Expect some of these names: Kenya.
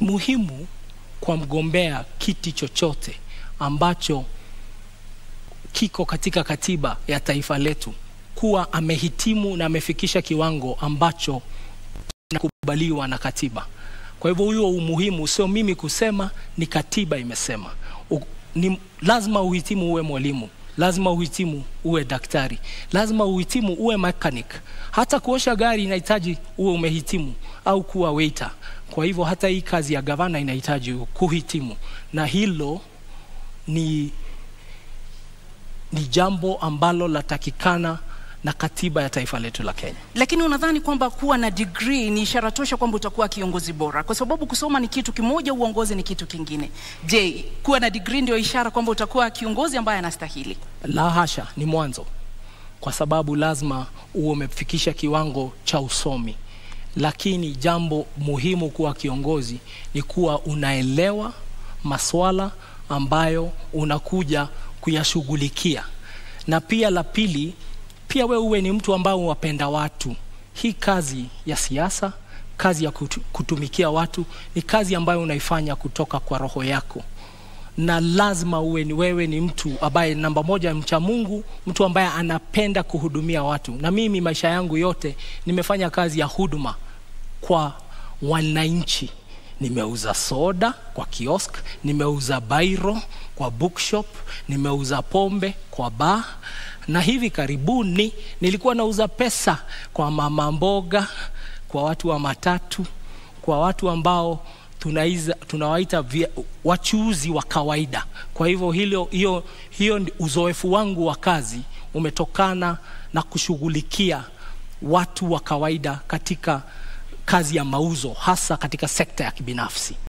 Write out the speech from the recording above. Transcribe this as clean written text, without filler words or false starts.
muhimu kwa mgombea kiti chochote ambacho kiko katika katiba ya taifa letu kuwa amehitimu na amefikisha kiwango ambacho kinakubaliwa na katiba. Kwa hivyo huo umuhimu sio mimi kusema, ni katiba imesema. Lazima uhitimu uwe mwalimu, lazima uhitimu uwe daktari, lazima uhitimu uwe mechanic. Hata kuosha gari inahitaji uwe umehitimu, au kuwa waiter. Kwa hivyo hata hii kazi ya gavana inahitaji kuhitimu. Na hilo ni jambo ambalo latakikana na katiba ya taifa letu la Kenya. Lakini unadhani kwamba kuwa na degree ni ishara tosha kwamba utakuwa kiongozi bora? Kwa sababu kusoma ni kitu kimoja, uongozi ni kitu kingine. Je, kuwa na degree ndio ishara kwamba utakuwa kiongozi ambaye anastahili? La hasha, ni mwanzo. Kwa sababu lazima uwe umefikisha kiwango cha usomi. Lakini jambo muhimu kuwa kiongozi ni kuwa unaelewa maswala ambayo unakuja kuyashughulikia. Na pia la pili, pia wewe uwe ni mtu ambao unawapenda watu. Hii kazi ya siasa, kazi ya kutumikia watu, ni kazi ambayo unaifanya kutoka kwa roho yako. Na lazima wewe ni mtu ambaye namba moja mcha Mungu, mtu ambaye anapenda kuhudumia watu. Na mimi maisha yangu yote nimefanya kazi ya huduma kwa wananchi. Nimeuza soda kwa kiosk, nimeuza bairo kwa bookshop, nimeuza pombe kwa bar, na hivi karibuni nilikuwa nauza pesa kwa mama mboga, kwa watu wa matatu, kwa watu ambao tunawaita wachuuzi wa kawaida. Kwa hivyo hiyo uzoefu wangu wa kazi umetokana na kushughulikia watu wa kawaida katika kazi ya mauzo, hasa katika sekta ya kibinafsi.